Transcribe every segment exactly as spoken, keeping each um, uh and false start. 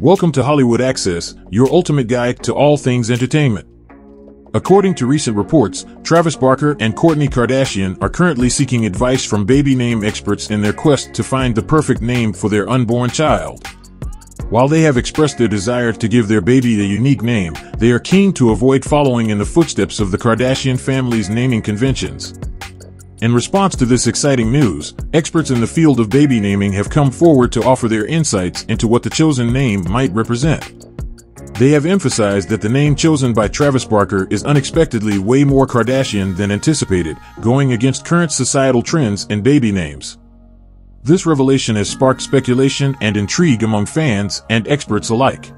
Welcome to Hollywood Access, your ultimate guide to all things entertainment. According to recent reports, Travis Barker and Kourtney Kardashian are currently seeking advice from baby name experts in their quest to find the perfect name for their unborn child. While they have expressed their desire to give their baby a unique name, they are keen to avoid following in the footsteps of the Kardashian family's naming conventions. In response to this exciting news, experts in the field of baby naming have come forward to offer their insights into what the chosen name might represent. They have emphasized that the name chosen by Travis Barker is unexpectedly way more Kardashian than anticipated, going against current societal trends in baby names. This revelation has sparked speculation and intrigue among fans and experts alike.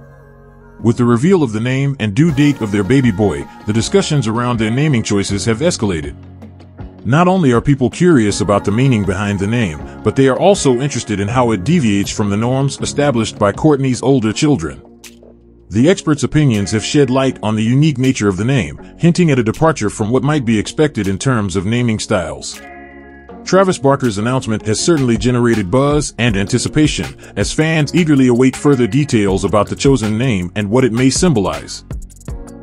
With the reveal of the name and due date of their baby boy, the discussions around their naming choices have escalated. Not only are people curious about the meaning behind the name, but they are also interested in how it deviates from the norms established by Kourtney's older children. The experts' opinions have shed light on the unique nature of the name, hinting at a departure from what might be expected in terms of naming styles. Travis Barker's announcement has certainly generated buzz and anticipation, as fans eagerly await further details about the chosen name and what it may symbolize.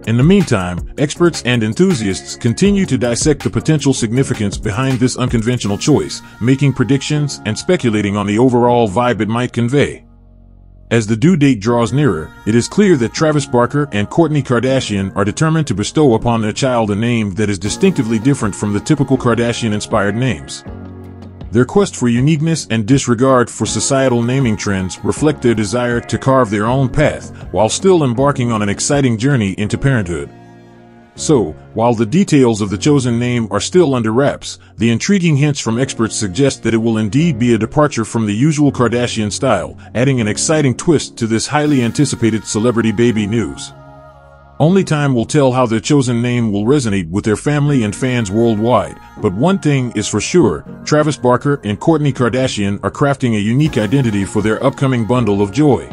In the meantime, experts and enthusiasts continue to dissect the potential significance behind this unconventional choice, making predictions and speculating on the overall vibe it might convey. As the due date draws nearer, it is clear that Travis Barker and Kourtney Kardashian are determined to bestow upon their child a name that is distinctively different from the typical Kardashian-inspired names. Their quest for uniqueness and disregard for societal naming trends reflect their desire to carve their own path, while still embarking on an exciting journey into parenthood. So, while the details of the chosen name are still under wraps, the intriguing hints from experts suggest that it will indeed be a departure from the usual Kardashian style, adding an exciting twist to this highly anticipated celebrity baby news. Only time will tell how their chosen name will resonate with their family and fans worldwide, but one thing is for sure, Travis Barker and Kourtney Kardashian are crafting a unique identity for their upcoming bundle of joy.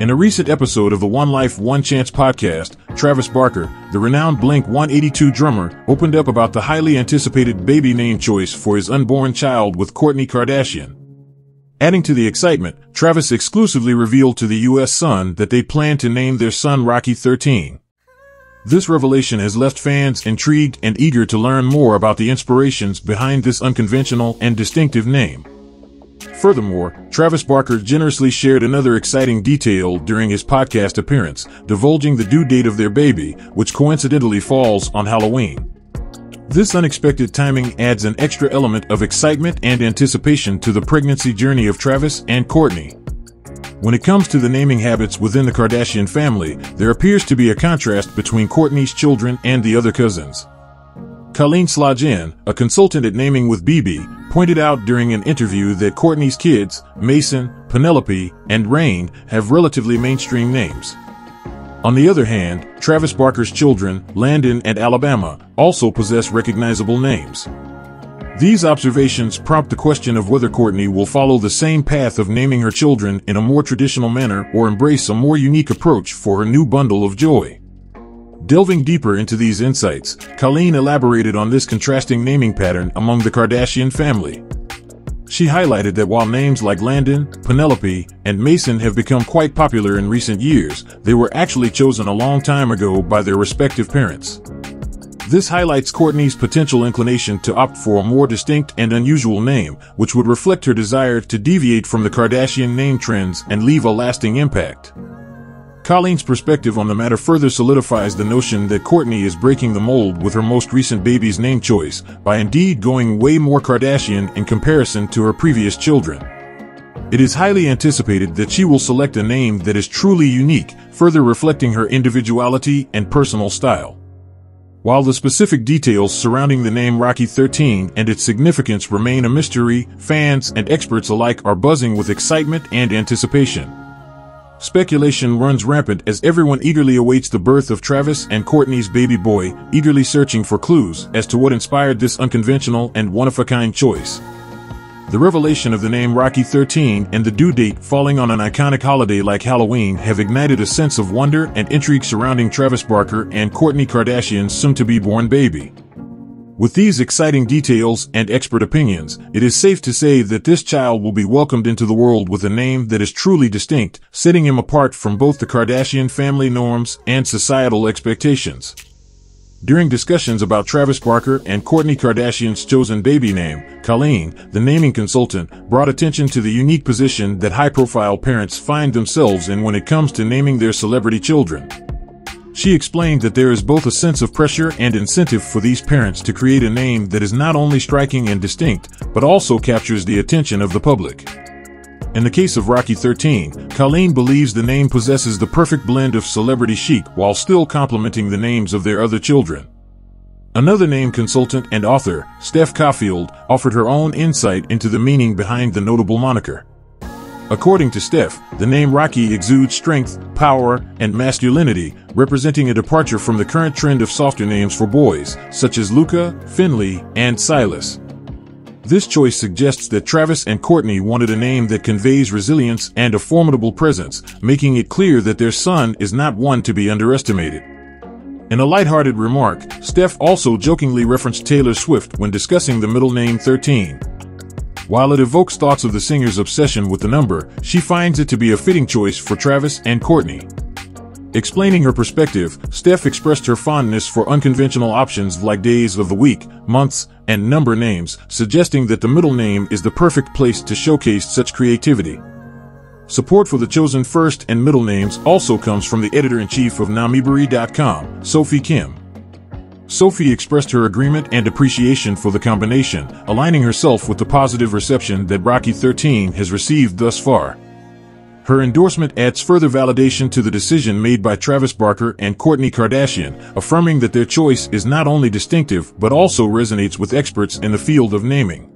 In a recent episode of the One Life, One Chance podcast, Travis Barker, the renowned Blink one eighty-two drummer, opened up about the highly anticipated baby name choice for his unborn child with Kourtney Kardashian. Adding to the excitement, Travis exclusively revealed to the U S Sun that they plan to name their son Rocky thirteen. This revelation has left fans intrigued and eager to learn more about the inspirations behind this unconventional and distinctive name. Furthermore, Travis Barker generously shared another exciting detail during his podcast appearance, divulging the due date of their baby, which coincidentally falls on Halloween. This unexpected timing adds an extra element of excitement and anticipation to the pregnancy journey of Travis and Kourtney. When it comes to the naming habits within the Kardashian family, there appears to be a contrast between Kourtney's children and the other cousins. Kalin Slajen, a consultant at Naming with B B, pointed out during an interview that Kourtney's kids, Mason, Penelope, and Rain, have relatively mainstream names. On the other hand, Travis Barker's children, Landon and Alabama, also possess recognizable names. These observations prompt the question of whether Kourtney will follow the same path of naming her children in a more traditional manner or embrace a more unique approach for her new bundle of joy. Delving deeper into these insights, Colleen elaborated on this contrasting naming pattern among the Kardashian family. She highlighted that while names like Landon, Penelope, and Mason have become quite popular in recent years, they were actually chosen a long time ago by their respective parents. This highlights Kourtney's potential inclination to opt for a more distinct and unusual name, which would reflect her desire to deviate from the Kardashian name trends and leave a lasting impact. Colleen's perspective on the matter further solidifies the notion that Kourtney is breaking the mold with her most recent baby's name choice by indeed going way more Kardashian in comparison to her previous children. It is highly anticipated that she will select a name that is truly unique, further reflecting her individuality and personal style. While the specific details surrounding the name Rocky thirteen and its significance remain a mystery, fans and experts alike are buzzing with excitement and anticipation. Speculation runs rampant as everyone eagerly awaits the birth of Travis and Kourtney's baby boy, eagerly searching for clues as to what inspired this unconventional and one-of-a-kind choice. The revelation of the name Rocky thirteen and the due date falling on an iconic holiday like Halloween have ignited a sense of wonder and intrigue surrounding Travis Barker and Kourtney Kardashian's soon-to-be-born baby. With these exciting details and expert opinions, it is safe to say that this child will be welcomed into the world with a name that is truly distinct, setting him apart from both the Kardashian family norms and societal expectations. During discussions about Travis Barker and Kourtney Kardashian's chosen baby name, Colleen, the naming consultant, brought attention to the unique position that high-profile parents find themselves in when it comes to naming their celebrity children. She explained that there is both a sense of pressure and incentive for these parents to create a name that is not only striking and distinct, but also captures the attention of the public. In the case of Rocky thirteen, Kalin believes the name possesses the perfect blend of celebrity chic while still complementing the names of their other children. Another name consultant and author, Steph Caulfield, offered her own insight into the meaning behind the notable moniker. According to Steph, the name Rocky exudes strength, power, and masculinity, representing a departure from the current trend of softer names for boys, such as Luca, Finley, and Silas. This choice suggests that Travis and Kourtney wanted a name that conveys resilience and a formidable presence, making it clear that their son is not one to be underestimated. In a lighthearted remark, Steph also jokingly referenced Taylor Swift when discussing the middle name thirteen. While it evokes thoughts of the singer's obsession with the number, she finds it to be a fitting choice for Travis and Kourtney. Explaining her perspective, Steph expressed her fondness for unconventional options like days of the week, months, and number names, suggesting that the middle name is the perfect place to showcase such creativity. Support for the chosen first and middle names also comes from the editor-in-chief of Namiberry dot com, Sophie Kim. Sophie expressed her agreement and appreciation for the combination, aligning herself with the positive reception that Rocky thirteen has received thus far. Her endorsement adds further validation to the decision made by Travis Barker and Kourtney Kardashian, affirming that their choice is not only distinctive but also resonates with experts in the field of naming.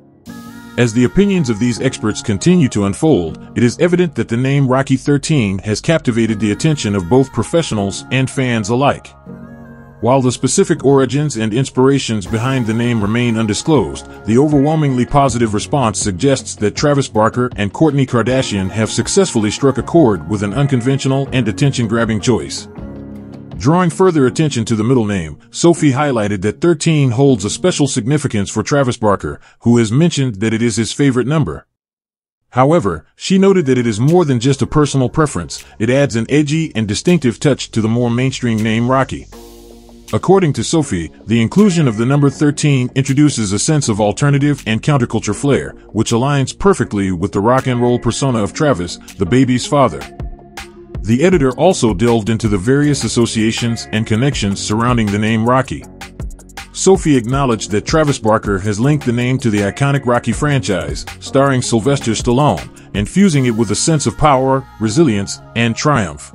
As the opinions of these experts continue to unfold, it is evident that the name Rocky thirteen has captivated the attention of both professionals and fans alike. While the specific origins and inspirations behind the name remain undisclosed, the overwhelmingly positive response suggests that Travis Barker and Kourtney Kardashian have successfully struck a chord with an unconventional and attention-grabbing choice. Drawing further attention to the middle name, Sophie highlighted that thirteen holds a special significance for Travis Barker, who has mentioned that it is his favorite number. However, she noted that it is more than just a personal preference, it adds an edgy and distinctive touch to the more mainstream name Rocky. According to Sophie, the inclusion of the number thirteen introduces a sense of alternative and counterculture flair, which aligns perfectly with the rock and roll persona of Travis, the baby's father. The editor also delved into the various associations and connections surrounding the name Rocky. Sophie acknowledged that Travis Barker has linked the name to the iconic Rocky franchise, starring Sylvester Stallone, infusing it with a sense of power, resilience, and triumph.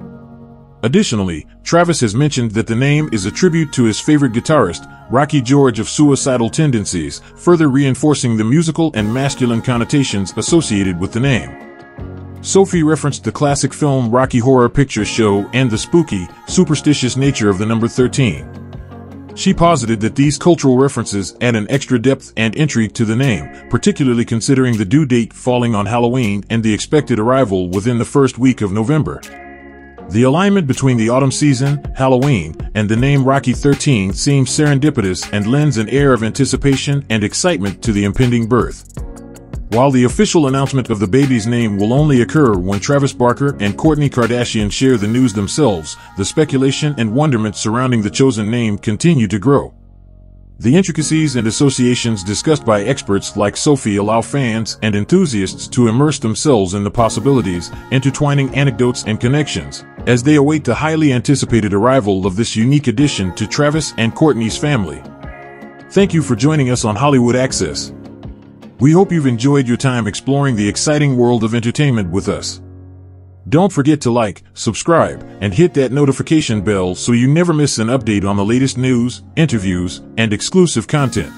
Additionally, Travis has mentioned that the name is a tribute to his favorite guitarist, Rocky George of Suicidal Tendencies, further reinforcing the musical and masculine connotations associated with the name. Sophie referenced the classic film Rocky Horror Picture Show and the spooky, superstitious nature of the number thirteen. She posited that these cultural references add an extra depth and intrigue to the name, particularly considering the due date falling on Halloween and the expected arrival within the first week of November. The alignment between the autumn season, Halloween, and the name Rocky thirteen seems serendipitous and lends an air of anticipation and excitement to the impending birth. While the official announcement of the baby's name will only occur when Travis Barker and Kourtney Kardashian share the news themselves, the speculation and wonderment surrounding the chosen name continue to grow. The intricacies and associations discussed by experts like Sophie allow fans and enthusiasts to immerse themselves in the possibilities, intertwining anecdotes and connections, as they await the highly anticipated arrival of this unique addition to Travis and Kourtney's family. Thank you for joining us on Hollywood Access. We hope you've enjoyed your time exploring the exciting world of entertainment with us. Don't forget to like, subscribe, and hit that notification bell so you never miss an update on the latest news, interviews, and exclusive content.